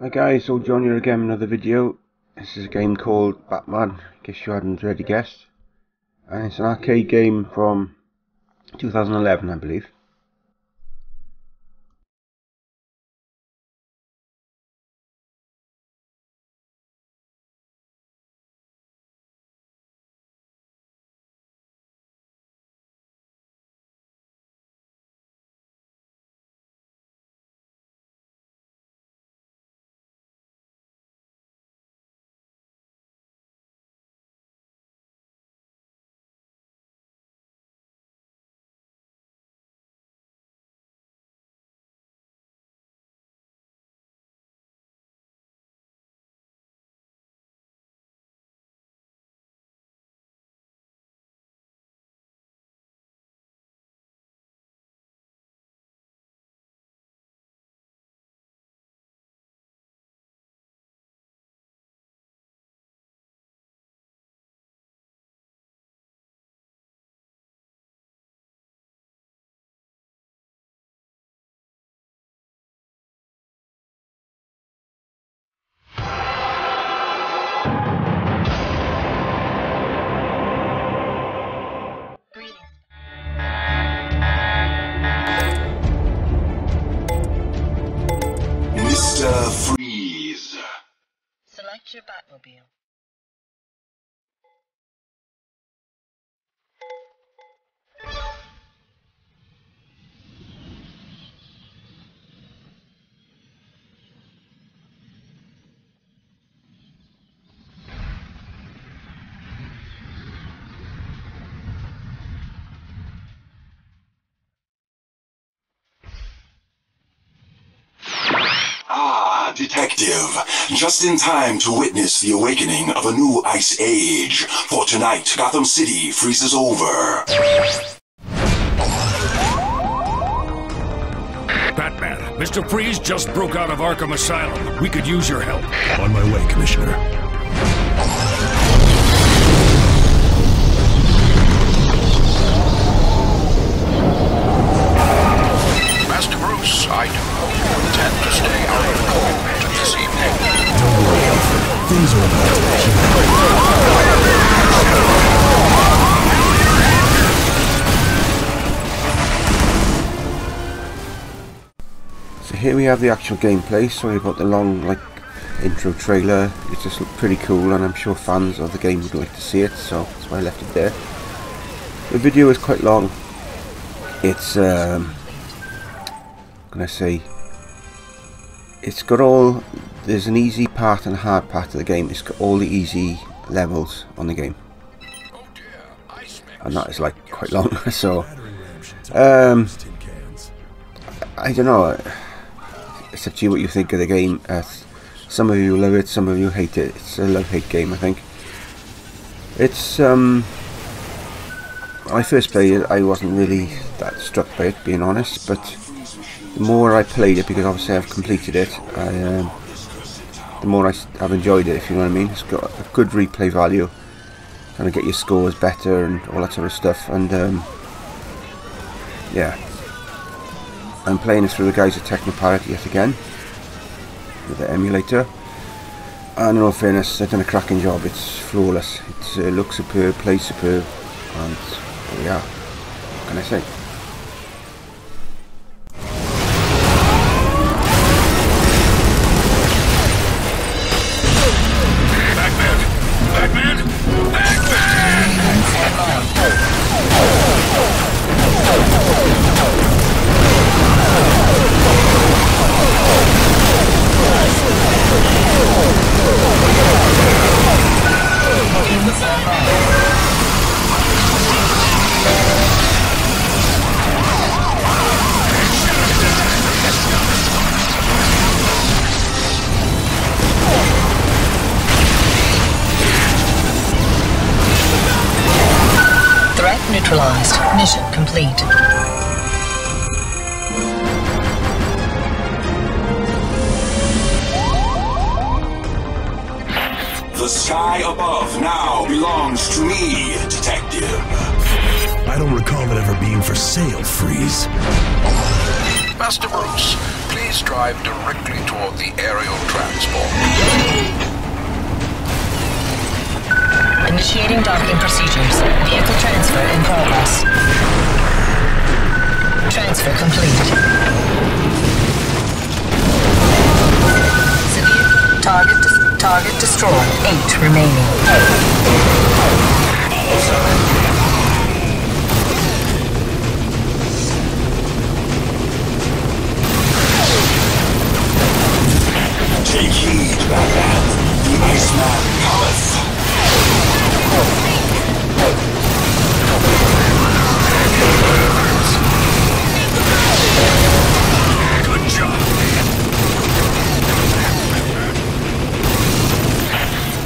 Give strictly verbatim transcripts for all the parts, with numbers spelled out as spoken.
Hi guys, so John here again with another video. This is a game called Batman, in case you hadn't already guessed. And it's an arcade game from two thousand eleven, I believe. Mister Freeze. Select your Batmobile. Detective, just in time to witness the awakening of a new ice age. For tonight, Gotham City freezes over. Batman, Mister Freeze just broke out of Arkham Asylum. We could use your help. On my way, Commissioner. Master Bruce, I do intend to stay out of court. Things are about to change. So here we have the actual gameplay. So we've got the long like intro trailer, which just looked pretty cool, and I'm sure fans of the game would like to see it, so that's why I left it there. The video is quite long. It's um can I say it's got all there's an easy part and a hard part of the game. It's got all the easy levels on the game, and that is like quite long. So um, I don't know, it's up to you what you think of the game. Uh, some of you love it, some of you hate it. It's a love-hate game, I think. It's um, when I first played it, I wasn't really that struck by it, being honest, but the more I played it, because obviously I've completed it, I um, the more I, I've enjoyed it, if you know what I mean. It's got a good replay value, trying to get your scores better and all that sort of stuff. And um, yeah, I'm playing it through the guys at TeknoParrot yet again with the emulator. And in all fairness, they've done a cracking job. It's flawless. It uh, looks superb, plays superb, and there we are. What can I say? Neutralized. Mission complete. The sky above now belongs to me, Detective. I don't recall it ever being for sale, Freeze. Master Bruce, please please drive directly toward the aerial transport. Initiating docking procedures. Vehicle transfer in progress. Transfer complete. Severe target destroyed. Target destroyed. Eight remaining. Take heed, Batman. The Iceman cometh. Good job, man.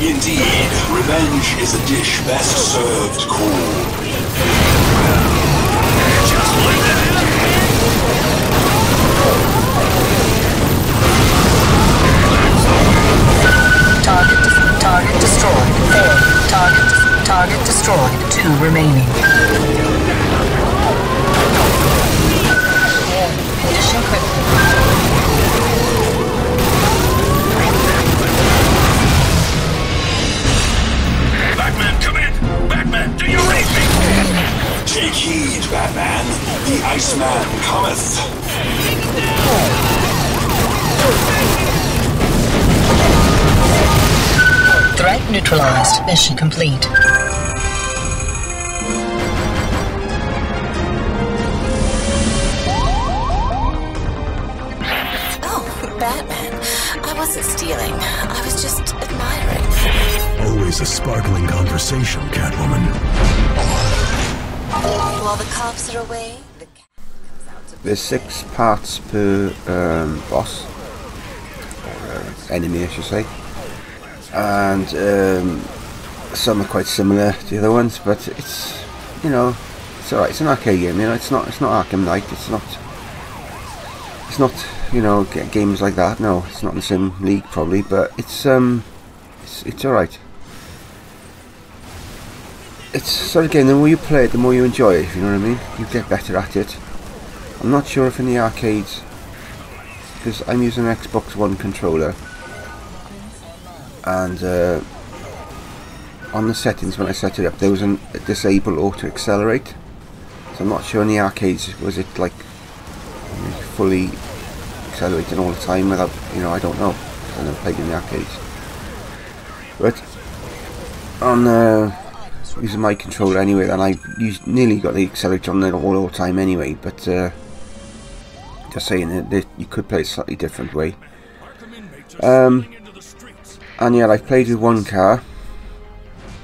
Indeed, revenge is a dish best served cool. Just like that. Target, target destroyed. Four. Target, target destroyed. Two remaining. Condition critical. Batman, come in! Batman, do you read me? Take heed, Batman. The Iceman cometh. Threat neutralized. Mission complete. Oh, Batman. I wasn't stealing. I was just admiring. Always a sparkling conversation, Catwoman. While the cops are away, the cat comes out to there's six parts per um, boss, or uh, enemy, I should say, and um, some are quite similar to the other ones. But it's, you know, it's alright. It's an arcade game. You know, it's not. It's not Arkham Knight. It's not. It's not. You know, g games like that. No, it's not in the same league probably. But it's um, it's, it's alright. It's sort of game, the more you play it, the more you enjoy it, if you know what I mean. You get better at it. I'm not sure if in the arcades, because I'm using an Xbox One controller, and uh, on the settings when I set it up there was an, a disable auto accelerate, so I'm not sure in the arcades was it like fully accelerating all the time without, you know, I don't know, I never played in the arcades. But on uh, using my controller anyway, then I used, nearly got the accelerator on it all the time anyway, but uh, just saying that, that you could play it a slightly different way. Um, and yeah, I've played with one car,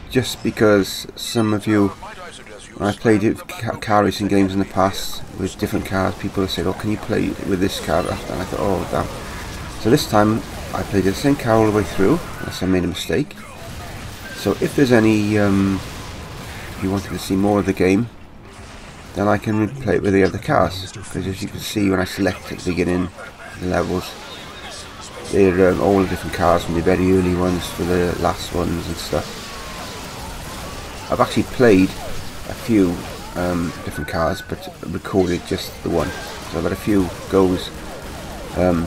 just because some of you, when I've played it, car racing games in the past with different cars, people have said, oh, can you play with this car? And I thought, oh damn. So this time I played the same car all the way through, unless I made a mistake. So if there's any um, you wanted to see more of the game, then I can play it with the other cars, because as you can see when I select at the beginning the levels, they're um, all the different cars, from the very early ones to the last ones and stuff. I've actually played a few um, different cars but recorded just the one, so I've had a few goes. um,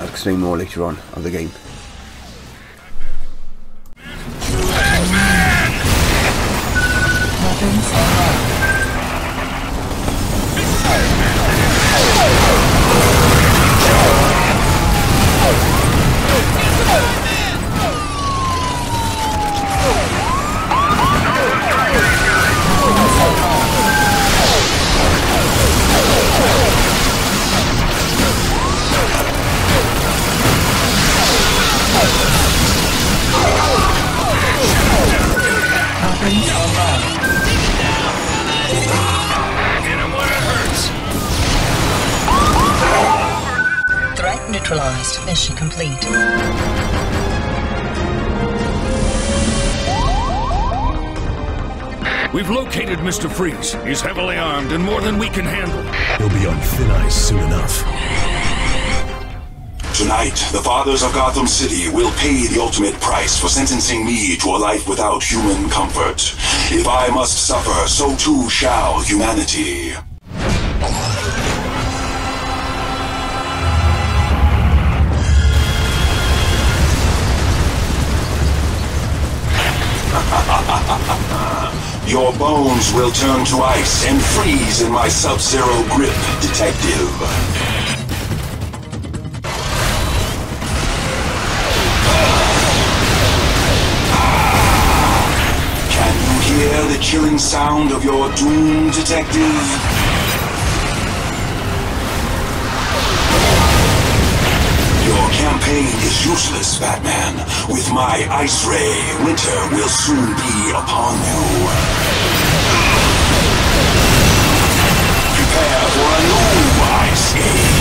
I'll explain more later on of the game. Mission complete. We've located Mister Freeze. He's heavily armed and more than we can handle. He'll be on thin ice soon enough. Tonight, the fathers of Gotham City will pay the ultimate price for sentencing me to a life without human comfort. If I must suffer, so too shall humanity. Your bones will turn to ice and freeze in my sub-zero grip, detective. Hear the chilling sound of your doom, detective? Your campaign is useless, Batman. With my ice ray, winter will soon be upon you. Prepare for a new ice age.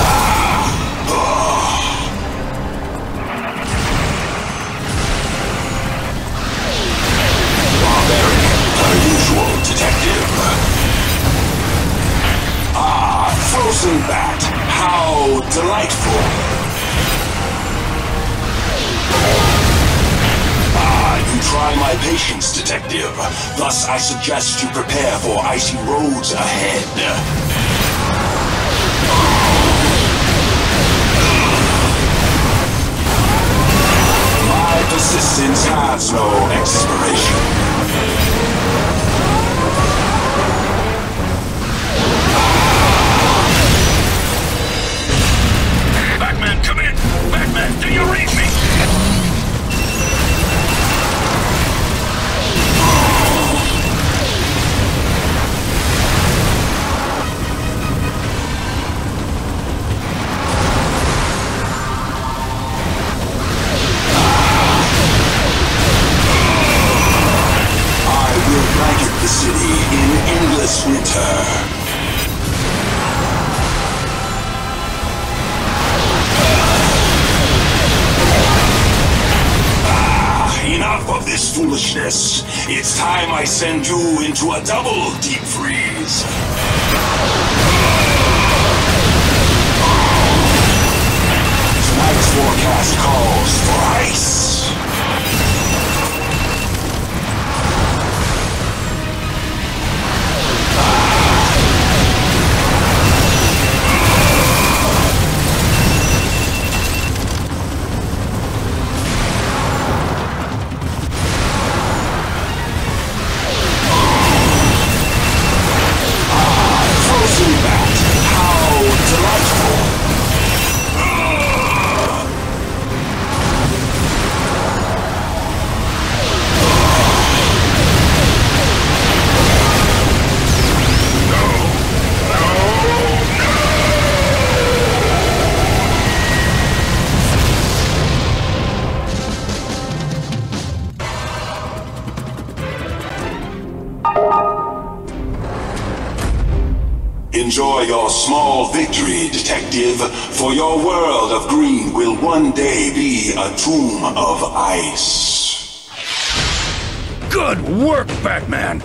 Ah, oh. Per usual, detective. Ah, frozen bat. How delightful. Ah, you try my patience, detective. Thus, I suggest you prepare for icy roads ahead. My persistence has no expiration. Batman, come in! Batman, do you read me? It's time I send you into a double deep freeze. Tonight's forecast calls for ice. Enjoy your small victory, detective, for your world of green will one day be a tomb of ice. Good work, Batman!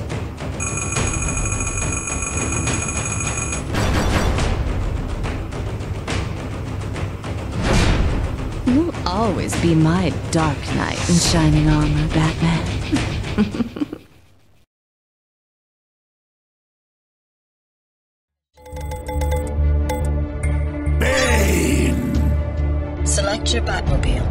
You'll always be my dark knight in shining armor, Batman. Select your Batmobile.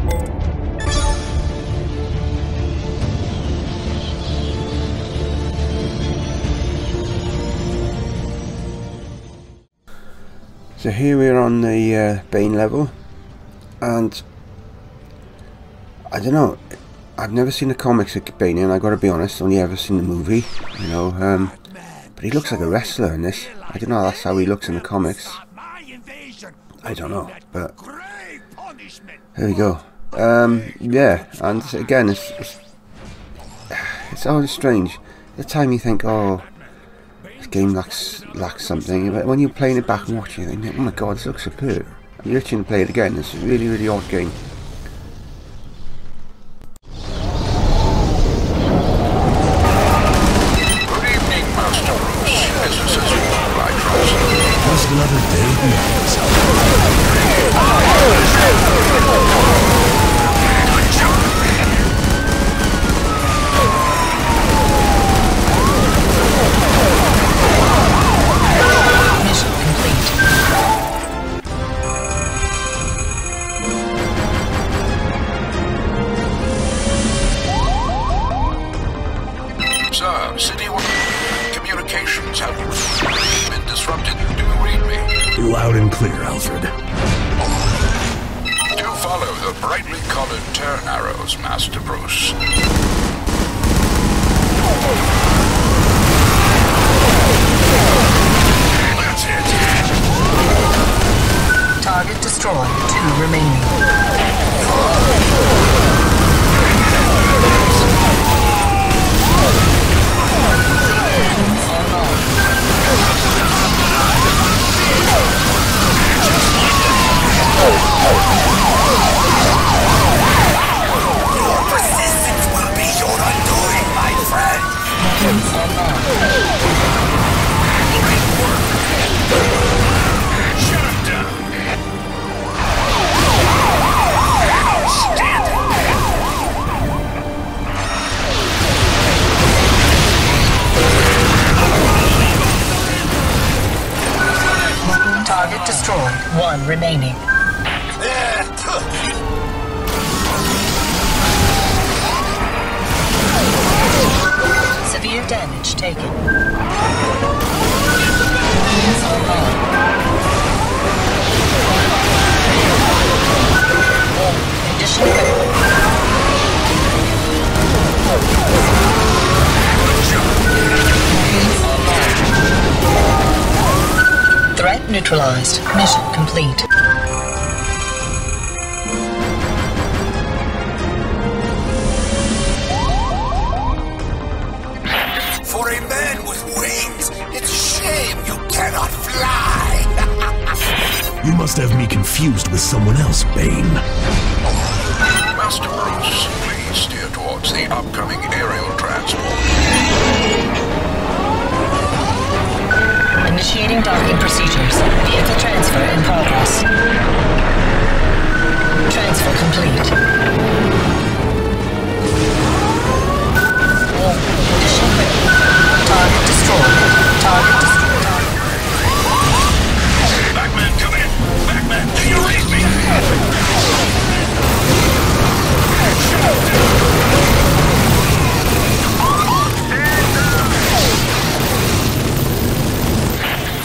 So here we are on the uh, Bane level, and I don't know, I've never seen the comics of Bane, and I gotta be honest, only ever seen the movie, you know, um, but he looks like a wrestler in this. I don't know, that's how he looks in the comics. I don't know, but there we go. Um, yeah, and again, it's, it's it's always strange. The time you think, oh, this game lacks lacks something, but when you're playing it back and watching it, you think, oh my god, this looks superb. And you're itching to play it again. It's a really, really odd game. Good evening, Master Bruce. This is as usual, I trust. Just another day in the house. Loud and clear, Alfred. Do follow the brightly colored turn arrows, Master Bruce. That's it. Target destroyed. Two remaining. Persistence will be your undoing, my friend. Great work. Shut him down. Stand it. Target destroyed. One remaining. Severe damage taken. Condition critical. Threat neutralized. Mission complete. You must have me confused with someone else, Bane. Master Bruce, please steer towards the upcoming aerial transport. Initiating docking procedures. Vehicle transfer in progress. Transfer complete. Condition critical. Target destroyed. Target destroyed. Do you read me?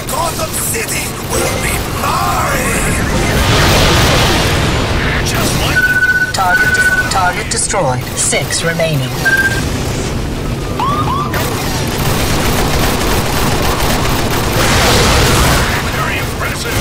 Gotham City will be mine! Just like... Target, de target destroyed. Six remaining. Very impressive.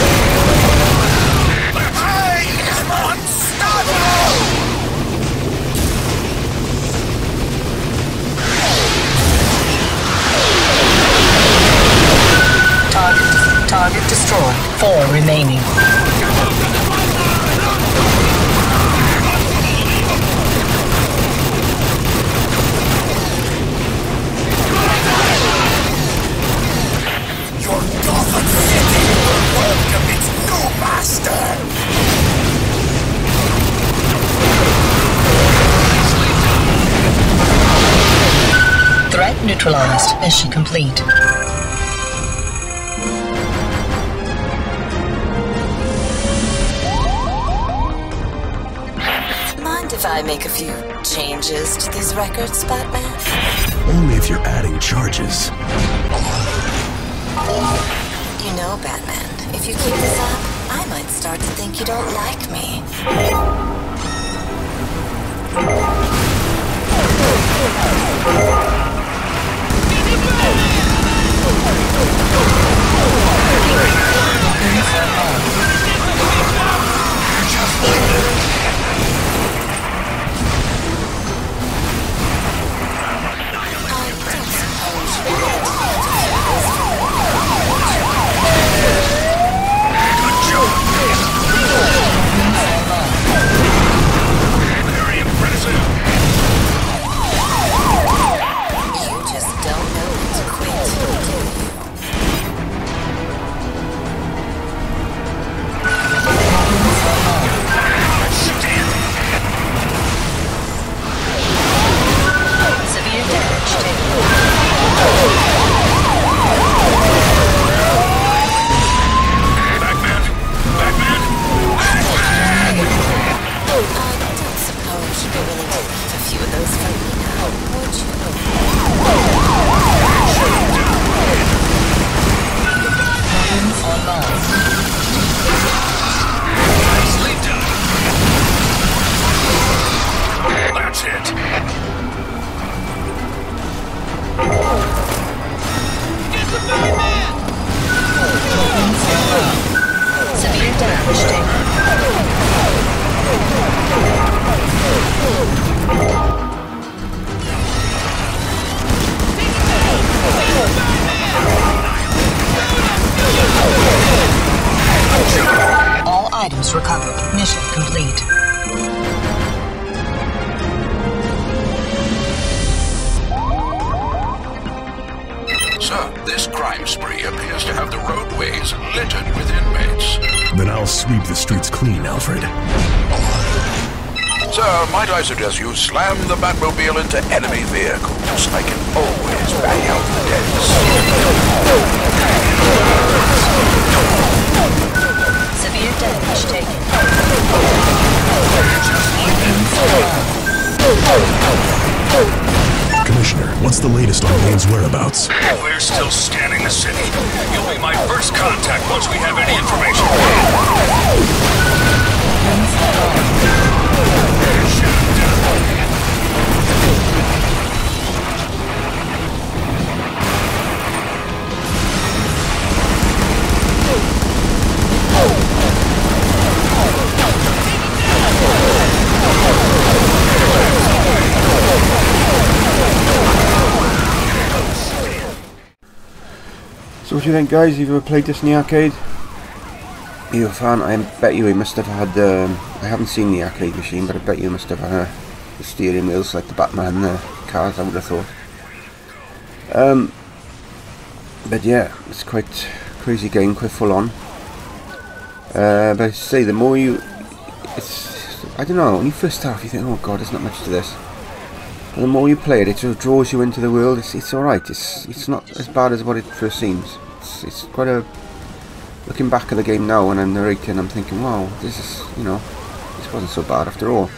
Target destroyed. Four remaining. Your Gotham City will welcome its new master. Threat neutralized. Mission complete. I make a few changes to these records, Batman? Only if you're adding charges. You know, Batman, if you keep this up, I might start to think you don't like me. Just like very impressive. You just don't know when to quit, do you? Severe damage taken. I don't suppose you'd be willing to keep a few of those for me now, would you? Shut down! Weapons online. Evidence recovered. Mission complete. Sir, this crime spree appears to have the roadways littered with inmates. Then I'll sweep the streets clean, Alfred. Sir, might I suggest you slam the Batmobile into enemy vehicles? I can always pay out the debts. Severe damage taken. Commissioner, what's the latest on Bane's whereabouts? We're still scanning the city. You'll be my first contact once we have any information. So what do you think, guys? You've ever played this in the arcade? Are you a fan? I bet you he must have had, um, I haven't seen the arcade machine, but I bet you must have had uh, the steering wheels like the Batman uh, cars, I would have thought. Um, but yeah, it's quite a crazy game, quite full on. Uh, but I say, the more you, it's, I don't know, when you first half you think, oh god, there's not much to this. But the more you play it, it sort of draws you into the world. It's, it's alright, it's, it's not as bad as what it first seems. It's, it's quite a... Looking back at the game now when I'm narrating, I'm thinking, wow, this is, you know, this wasn't so bad after all.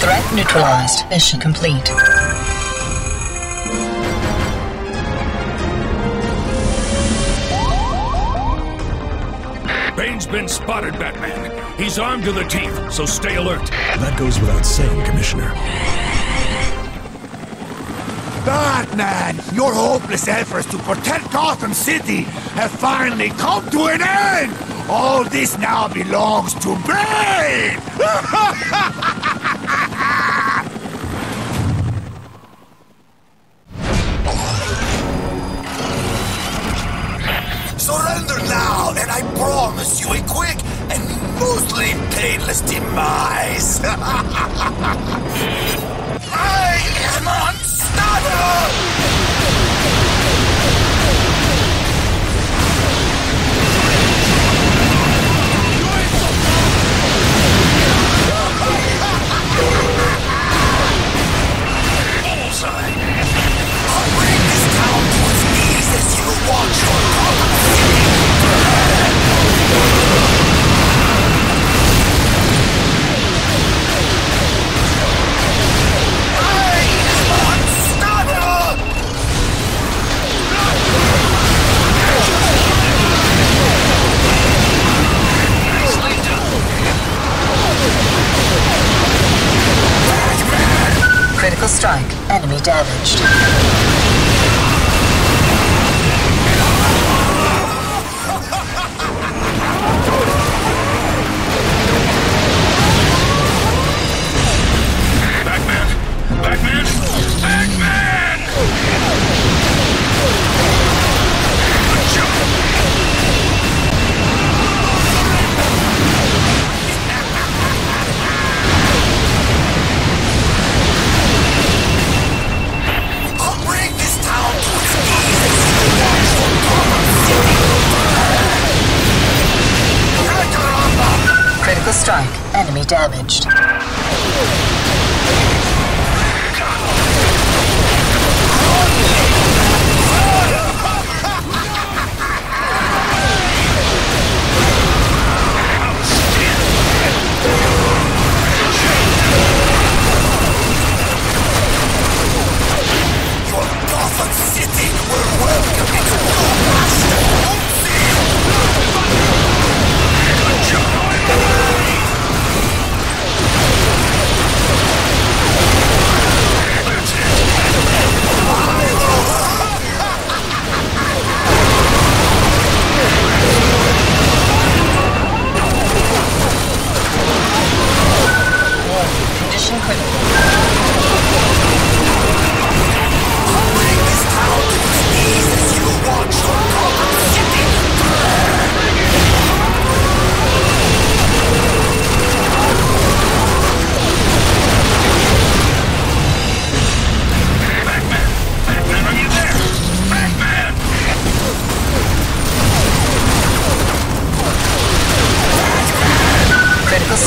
Threat neutralized. Mission complete. Bane's been spotted, Batman. He's armed to the teeth, so stay alert. That goes without saying, Commissioner. Batman, your hopeless efforts to protect Gotham City have finally come to an end! All this now belongs to Bane! Surrender now, and I promise you a quick and mostly painless demise. I am unstoppable. Bullseye. I'll bring this town to its knees as you watch your cover. Critical strike. Enemy damaged. Batman! Batman! Batman! Good job. I'll break this town to its knees. Critical strike. Enemy damaged. Good job.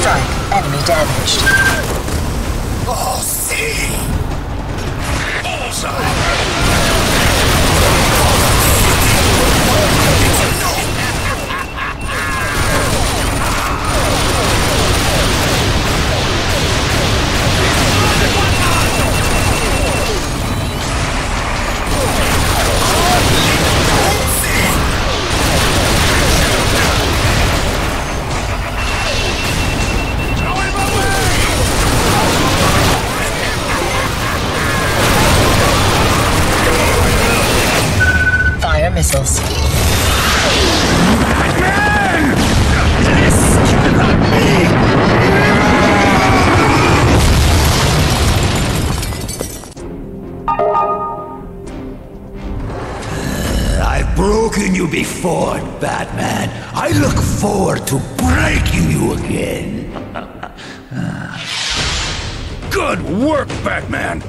Strike. Enemy damaged. Oh, see! Missiles. Batman! This cannot be! Uh, I've broken you before, Batman. I look forward to breaking you again. Good work, Batman!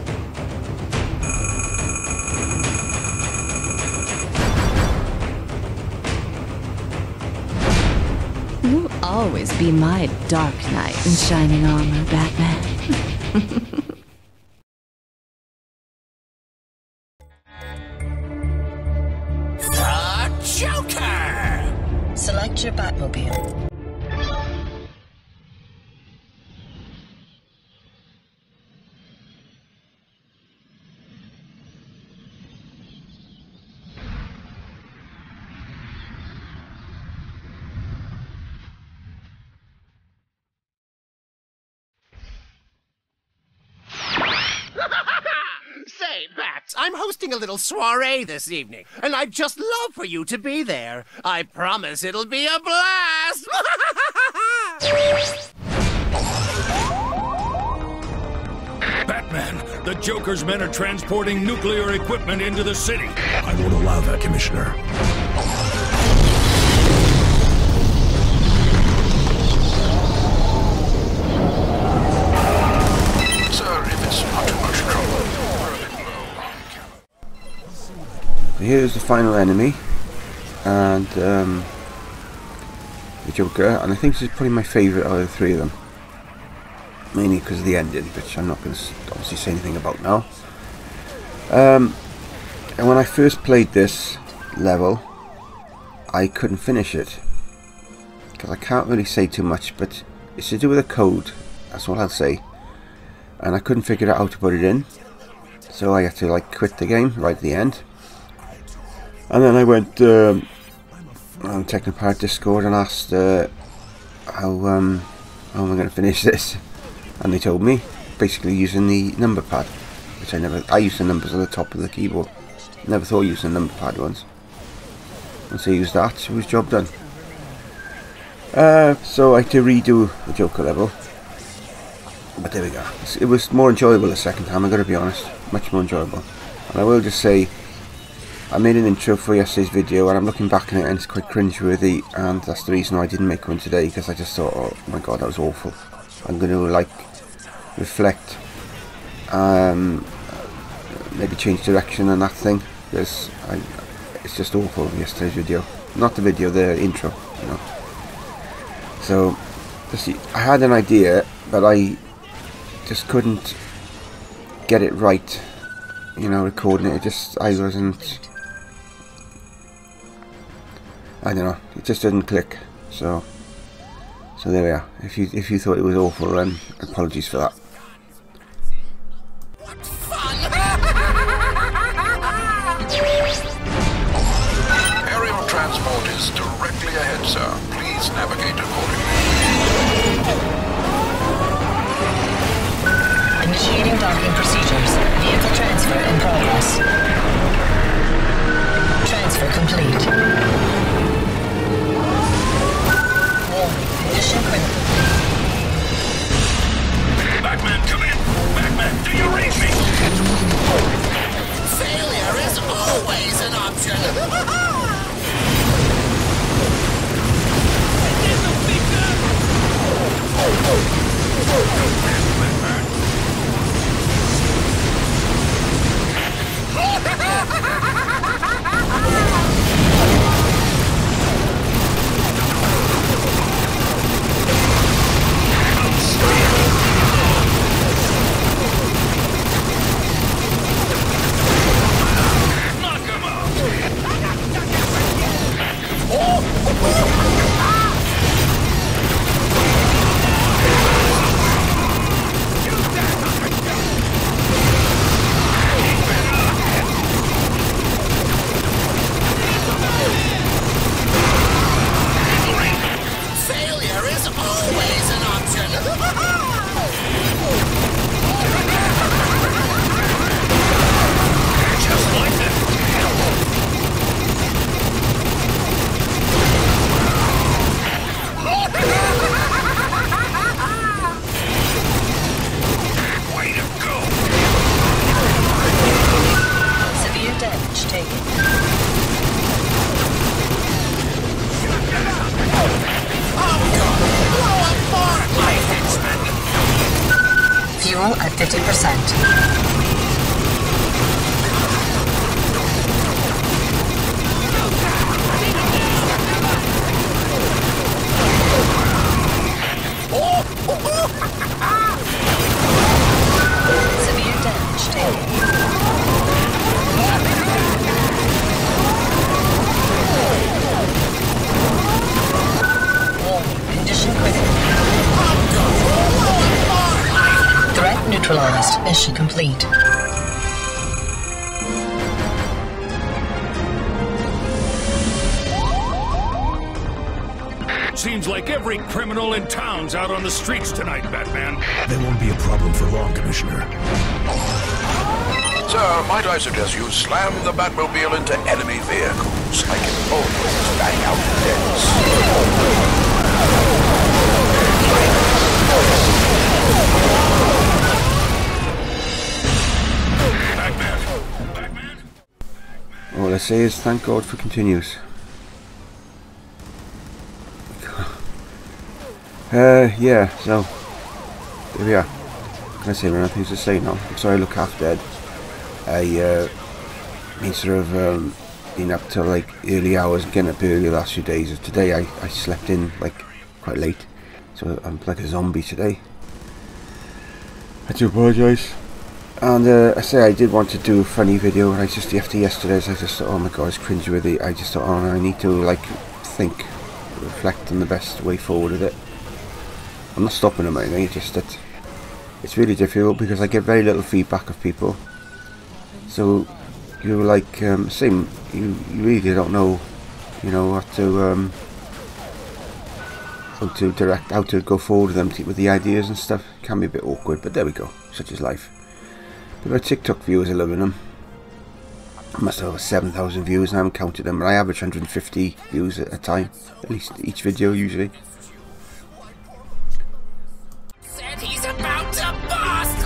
You'll always be my dark knight in shining armor, Batman. The Joker! Select your Batmobile. I'm hosting a little soiree this evening, and I'd just love for you to be there. I promise it'll be a blast! Batman, the Joker's men are transporting nuclear equipment into the city. I won't allow that, Commissioner. Here's the final enemy, and um, the Joker, and I think this is probably my favourite out of the three of them, mainly because of the ending, which I'm not going to obviously say anything about now. Um, and when I first played this level, I couldn't finish it, because I can't really say too much, but it's to do with a code, that's what I'll say, and I couldn't figure out how to put it in, so I had to like quit the game right at the end. And then I went um, on TeknoParrot Discord and asked uh, how, um, how am I going to finish this, and they told me, basically using the number pad, which I never, I used the numbers on the top of the keyboard, never thought of using the number pad once, and so I used that, so it was job done. Uh, so I had to redo the Joker level, but there we go, it was more enjoyable the second time, I've got to be honest, much more enjoyable. And I will just say, I made an intro for yesterday's video and I'm looking back on it and it's quite cringeworthy, and that's the reason I didn't make one today, because I just thought, oh my god, that was awful. I'm going to like reflect, um, maybe change direction and that thing, because I, it's just awful yesterday's video. Not the video, the intro, you know. So just, I had an idea, but I just couldn't get it right, you know, recording it. It just, I wasn't... I don't know, it just didn't click, so so there we are. If you if you thought it was awful, then um, apologies for that. What fun! Aerial transport is directly ahead, sir. Please navigate accordingly. Initiating docking procedures. Vehicle transfer in progress. Transfer complete. fifty percent. Mission complete. Seems like every criminal in town's out on the streets tonight, Batman. There won't be a problem for long, Commissioner. Sir, might I suggest you slam the Batmobile into enemy vehicles? I can always bang out heads. All I say is thank God for continues. uh, yeah, so there we are. Can I say we're nothing to say now? I'm sorry, I look half dead. I uh, been sort of um, been up till like early hours, getting up early the last few days. Of today, I I slept in like quite late, so I'm like a zombie today. I do apologise. And uh, I say I did want to do a funny video, and I just after yesterday's I just thought, oh my god, it's cringeworthy. I just thought, oh, I need to like think, reflect on the best way forward with it. I'm not stopping them or anything. It's just that it's really difficult because I get very little feedback of people. So you like um, same, you, you really don't know, you know, how to um, how to direct, how to go forward with them with the ideas and stuff. It can be a bit awkward, but there we go. Such is life. My TikTok viewers are loving them. I must have over seven thousand views and I haven't counted them, but I average one hundred fifty views at a time, at least each video usually. Said he's about to bust.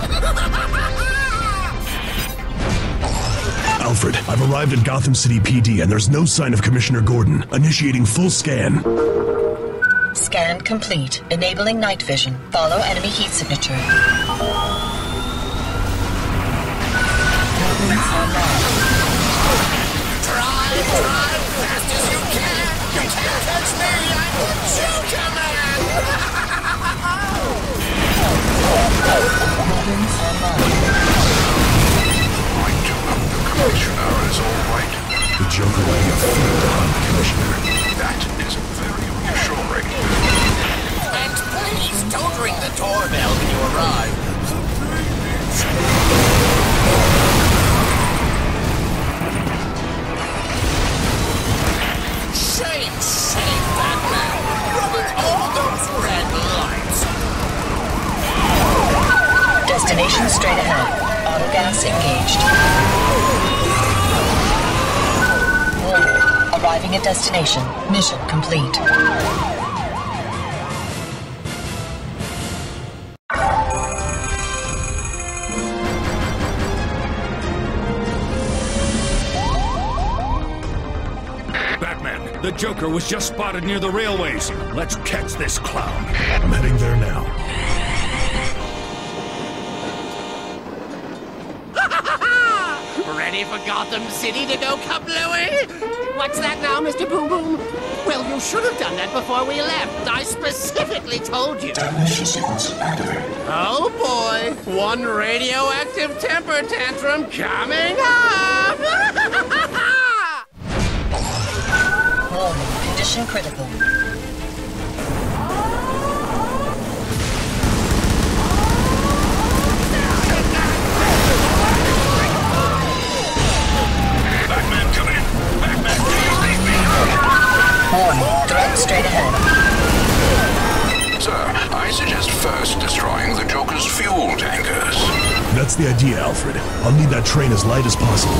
Alfred, I've arrived at Gotham City P D and there's no sign of Commissioner Gordon. Initiating full scan. Scan complete. Enabling night vision. Follow enemy heat signature. Drive, drive, fast as you can! You can't touch me! I'm the Joker Man! I do hope the Commissioner is alright. The Joker will be a fiend to hunt the Commissioner. That is very reassuring. And please don't ring the doorbell when you arrive. Shame, shame, Batman! Rubbing all those red lights! Destination straight ahead. Autogas engaged. Warning. Arriving at destination. Mission complete. The Joker was just spotted near the railways. Let's catch this clown. I'm heading there now. Ready for Gotham City to go kablooey? What's that now, Mister Boom Boom? Well, you should have done that before we left. I specifically told you. Termination sequence activated. Oh boy, one radioactive temper tantrum coming up! Warning, condition critical. Batman, come in! Batman, please leave me! Warning, threat straight ahead. Sir, I suggest first destroying the Joker's fuel tankers. That's the idea, Alfred. I'll need that train as light as possible.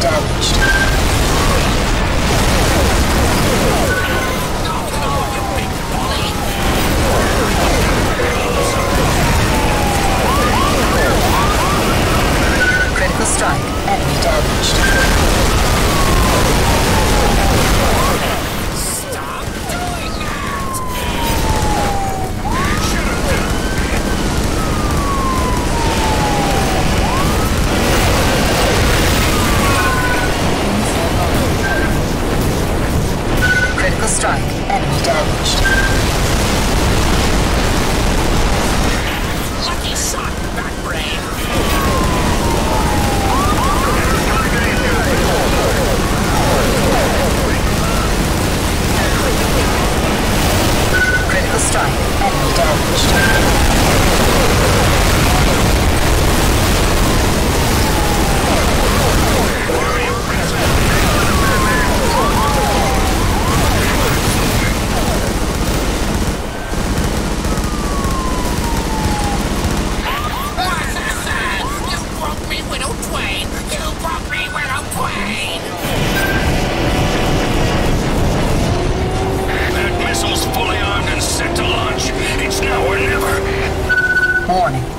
Damaged.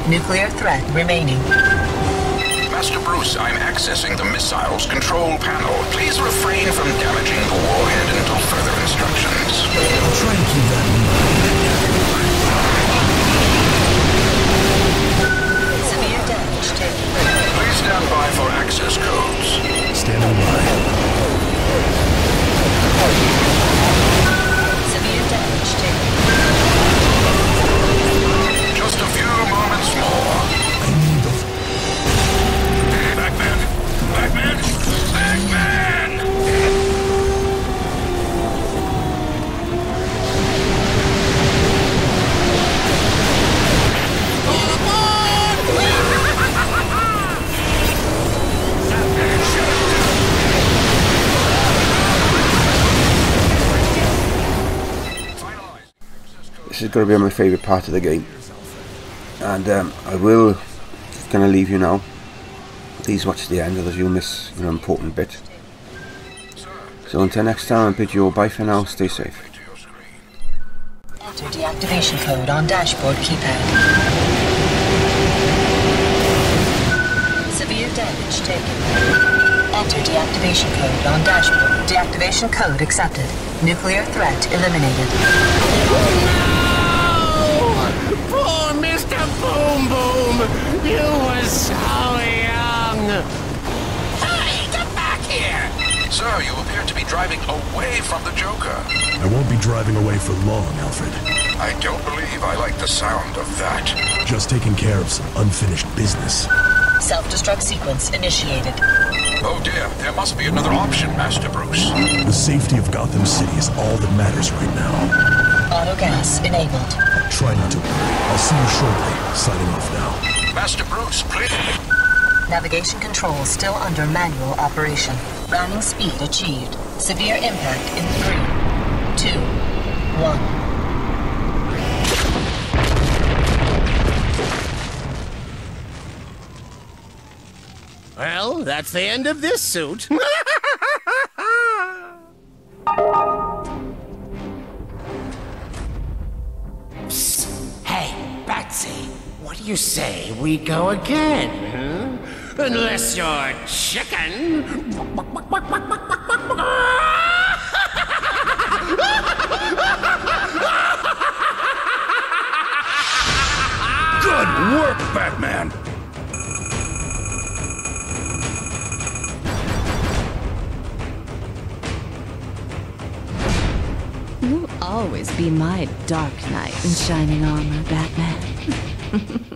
Nuclear threat remaining. Master Bruce, I'm accessing the missile's control panel. Please refrain from damaging the warhead until further instructions. I'll try to keep that in mind. Severe damage taking place. Please stand by for access codes. Standing by. Severe damage taking place. Just a few moments more. I need those. Batman! Batman! Batman! This is going to be my favourite part of the game, and um, I will kind of leave you now. Please watch the end, otherwise you'll miss an important bit. So until next time, I bid you all bye for now. Stay safe. Enter deactivation code on dashboard keypad. Severe damage taken. Enter deactivation code on dashboard. Deactivation code accepted. Nuclear threat eliminated. Oh, no! Poor Mister Boom Boom! You were so young! Hey, get back here! Sir, you appear to be driving away from the Joker. I won't be driving away for long, Alfred. I don't believe I like the sound of that. Just taking care of some unfinished business. Self-destruct sequence initiated. Oh dear, there must be another option, Master Bruce. The safety of Gotham City is all that matters right now. Auto gas enabled. Try not to worry. I'll see you shortly. Signing off now. Master Bruce, please. Navigation control still under manual operation. Rounding speed achieved. Severe impact in three, two, one. Well, that's the end of this suit. What do you say we go again, huh? Unless you're chicken. Good work, Batman. You'll always be my Dark Knight in shining armor, Batman.